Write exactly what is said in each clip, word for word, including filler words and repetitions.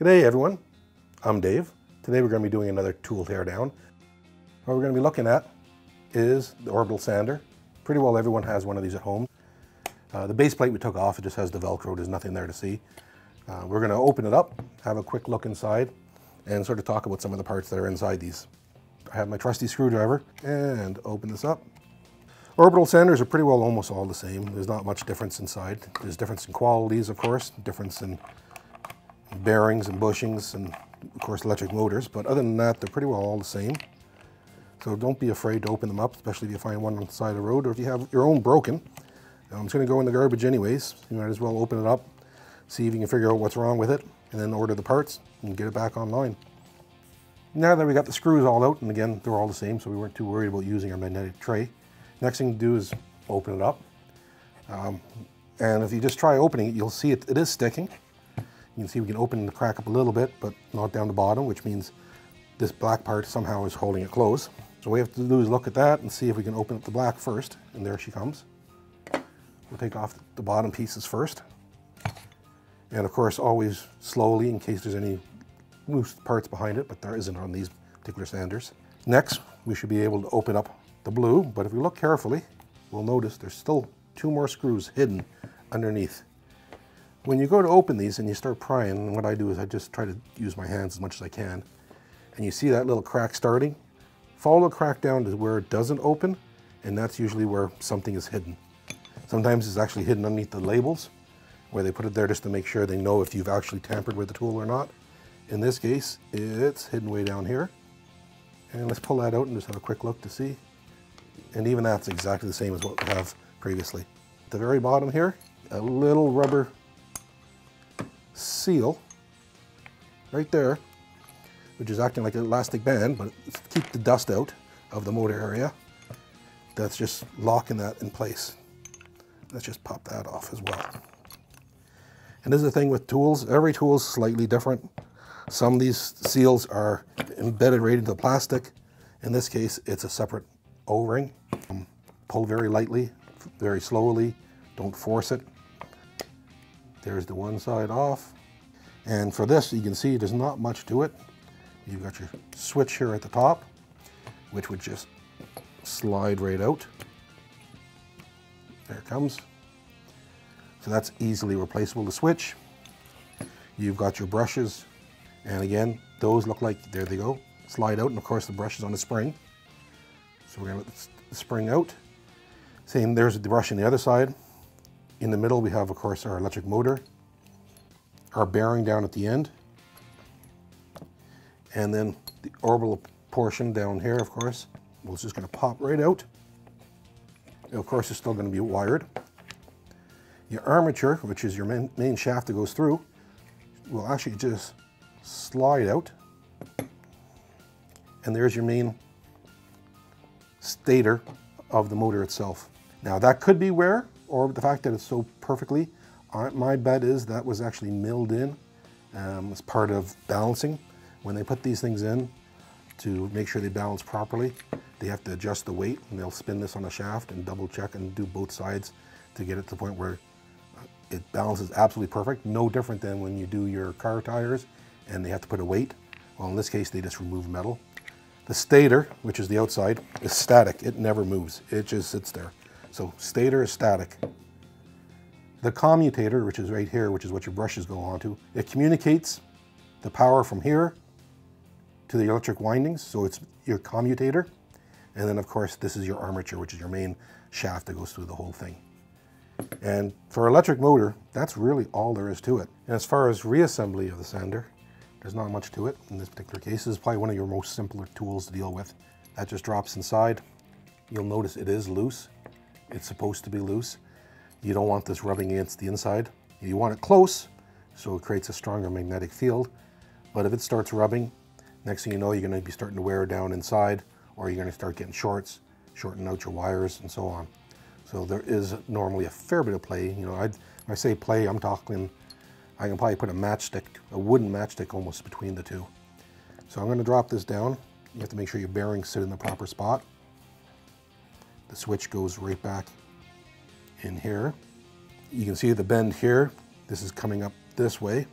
G'day everyone, I'm Dave. Today we're going to be doing another tool teardown. What we're going to be looking at is the orbital sander. Pretty well everyone has one of these at home. Uh, the base plate we took off, it just has the Velcro, there's nothing there to see. Uh, we're going to open it up, have a quick look inside, and sort of talk about some of the parts that are inside these. I have my trusty screwdriver and open this up. Orbital sanders are pretty well almost all the same. There's not much difference inside. There's difference in qualities, of course, difference in bearings and bushings, and of course electric motors, but other than that, they're pretty well all the same. So don't be afraid to open them up, especially if you find one on the side of the road, or if you have your own broken. Now, I'm just gonna go in the garbage anyways. You might as well open it up, see if you can figure out what's wrong with it, and then order the parts and get it back online. Now that we got the screws all out, and again, they're all the same, so we weren't too worried about using our magnetic tray. Next thing to do is open it up. Um, and if you just try opening it, you'll see it, it is sticking. You can see we can open the crack up a little bit, but not down the bottom, which means this black part somehow is holding it close. So what we have to do is look at that and see if we can open up the black first. And there she comes. We'll take off the bottom pieces first. And of course, always slowly in case there's any loose parts behind it, but there isn't on these particular sanders. Next, we should be able to open up the blue, but if we look carefully, we'll notice there's still two more screws hidden underneath. When you go to open these and you start prying, and what I do is I just try to use my hands as much as I can, and you see that little crack starting, follow the crack down to where it doesn't open, and that's usually where something is hidden. Sometimes it's actually hidden underneath the labels, where they put it there just to make sure they know if you've actually tampered with the tool or not. In this case, it's hidden way down here. And let's pull that out and just have a quick look to see. And even that's exactly the same as what we have previously. At the very bottom here, a little rubber seal right there, which is acting like an elastic band, but it's to keep the dust out of the motor area. That's just locking that in place. Let's just pop that off as well. And this is the thing with tools. Every tool is slightly different. Some of these seals are embedded right into the plastic. In this case, it's a separate O-ring. Um, pull very lightly, very slowly, don't force it. There's the one side off. And for this, you can see there's not much to it. You've got your switch here at the top, which would just slide right out. There it comes. So that's easily replaceable, the switch. You've got your brushes. And again, those look like, there they go, slide out. And of course the brush is on a spring. So we're gonna let the spring out. Same, there's the brush on the other side. In the middle, we have, of course, our electric motor, our bearing down at the end, and then the orbital portion down here, of course. Well, it's just gonna pop right out. And of course, it's still gonna be wired. Your armature, which is your main, main shaft that goes through, will actually just slide out. And there's your main stator of the motor itself. Now that could be wear, or the fact that it's so perfectly, I, my bet is that was actually milled in um, as part of balancing. When they put these things in to make sure they balance properly, they have to adjust the weight, and they'll spin this on a shaft and double check and do both sides to get it to the point where it balances absolutely perfect. No different than when you do your car tires and they have to put a weight. Well, in this case, they just remove metal. The stator, which is the outside, is static. It never moves. It just sits there. So stator is static. The commutator, which is right here, which is what your brushes go onto, it communicates the power from here to the electric windings. So it's your commutator. And then of course, this is your armature, which is your main shaft that goes through the whole thing. And for electric motor, that's really all there is to it. And as far as reassembly of the sander, there's not much to it in this particular case. This is probably one of your most simpler tools to deal with. That just drops inside. You'll notice it is loose. It's supposed to be loose. You don't want this rubbing against the inside. You want it close, so it creates a stronger magnetic field. But if it starts rubbing, next thing you know, you're gonna be starting to wear down inside, or you're gonna start getting shorts, shortening out your wires and so on. So there is normally a fair bit of play. You know, I'd, when I say play, I'm talking I can probably put a matchstick, a wooden matchstick almost between the two. So I'm gonna drop this down. You have to make sure your bearings sit in the proper spot. The switch goes right back in here. You can see the bend here. This is coming up this way.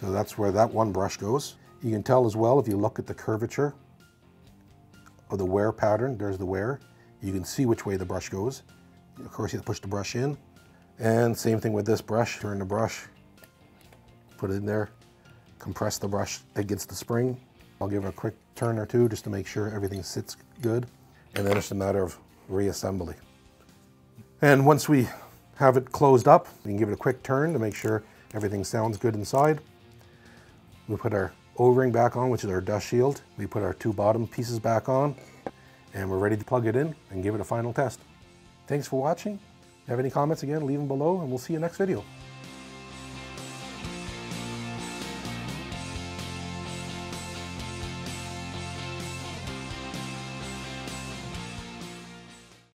So that's where that one brush goes. You can tell as well, if you look at the curvature of the wear pattern, there's the wear, you can see which way the brush goes. Of course, you have to push the brush in. And same thing with this brush, turn the brush, put it in there, compress the brush against the spring. I'll give it a quick turn or two just to make sure everything sits good. And then it's a matter of reassembly. And once we have it closed up, we can give it a quick turn to make sure everything sounds good inside. We put our O-ring back on, which is our dust shield. We put our two bottom pieces back on, and we're ready to plug it in and give it a final test. Thanks for watching. If you have any comments, again, leave them below, and we'll see you next video.